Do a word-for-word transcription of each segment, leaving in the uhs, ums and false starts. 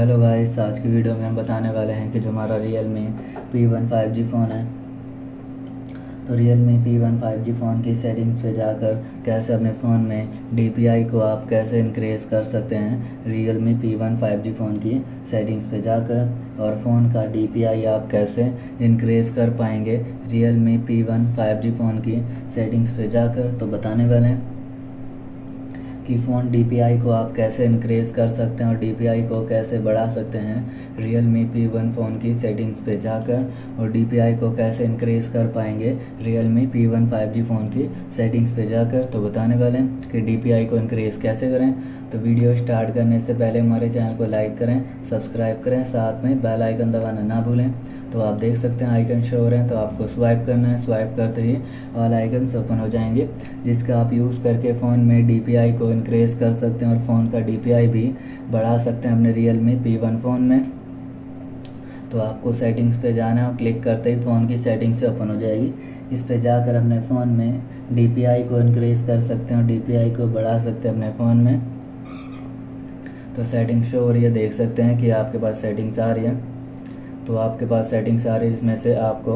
Hello guys, आज की video में हम बताने वाले हैं कि जो हमारा Realme P one five G phone है, तो Realme P one five G phone की सेटिंग्स पे जाकर कैसे अपने फ़ोन में D P I को आप कैसे इंक्रीज़ कर सकते हैं। Realme P one five G phone की सेटिंग्स पे जाकर और फ़ोन का D P I आप कैसे इंक्रीज़ कर पाएंगे Realme P one five G phone की सेटिंग्स पे जाकर, तो बताने वाले हैं कि फ़ोन D P I को आप कैसे इंक्रीज़ कर सकते हैं और D P I को कैसे बढ़ा सकते हैं Realme P वन फ़ोन की सेटिंग्स पे जाकर, और D P I को कैसे इंक्रीज़ कर पाएंगे Realme P one five G phone की सेटिंग्स पे जाकर। तो बताने वाले हैं कि D P I को इंक्रीज़ कैसे करें। तो वीडियो स्टार्ट करने से पहले हमारे चैनल को लाइक करें, सब्सक्राइब करें, साथ में बेल आइकन दबाना ना भूलें। तो आप देख सकते हैं आइकन शो हो रहे हैं, तो आपको स्वाइप करना है। स्वाइप करते ही ऑल आइकन्स ओपन हो जाएंगे, जिसका आप यूज़ करके फ़ोन में D P I को इंक्रीज़ कर सकते हैं और फ़ोन का D P I भी बढ़ा सकते हैं अपने Realme P वन फ़ोन में। तो आपको सेटिंग्स पे जाना है और क्लिक करते ही फ़ोन की सेटिंग्स से ओपन हो जाएगी। इस पे जाकर अपने फ़ोन में D P I को इंक्रीज़ कर सकते हैं और D P I को बढ़ा सकते हैं अपने फ़ोन में। तो सेटिंग्स शो हो रही है, देख सकते हैं कि आपके पास सेटिंग्स आ रही है। तो आपके पास सेटिंग्स आ रही है, जिसमें से आपको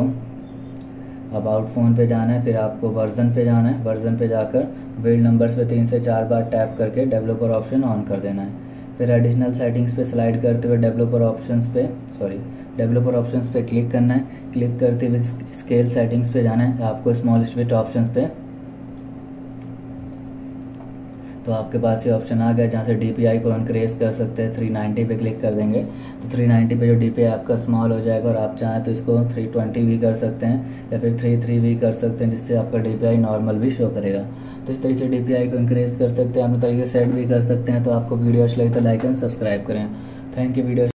अबाउट फ़ोन पे जाना है, फिर आपको वर्जन पे जाना है। वर्जन पे जाकर बिल्ड नंबर्स पे तीन से चार बार टैप करके डेवलपर ऑप्शन ऑन कर देना है। फिर एडिशनल सेटिंग्स पे स्लाइड करते हुए डेवलपर ऑप्शंस पे सॉरी डेवलपर ऑप्शंस पे क्लिक करना है। क्लिक करते हुए स्केल सेटिंग्स पे जाना है आपको, स्मॉल स्विच ऑप्शन पे। तो आपके पास ये ऑप्शन आ गया जहाँ से D P I को इंक्रीज़ कर सकते हैं। तीन सौ नब्बे पे क्लिक कर देंगे तो तीन सौ नब्बे पे जो D P I आपका स्मॉल हो जाएगा, और आप चाहें तो इसको तीन सौ बीस भी कर सकते हैं या फिर तैंतीस भी कर सकते हैं, जिससे आपका D P I नॉर्मल भी शो करेगा। तो इस तरीके से D P I को इंक्रीज़ कर सकते हैं, अपने तरीके से सेट भी कर सकते हैं। तो आपको वीडियो अच्छी लगी तो लाइक एंड सब्सक्राइब करें। Thank you video.